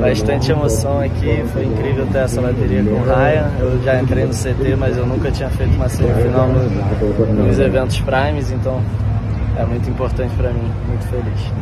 bastante emoção aqui, foi incrível ter essa bateria com o Ryan. Eu já entrei no CT, mas eu nunca tinha feito uma semifinal nos eventos primes, então é muito importante para mim, muito feliz.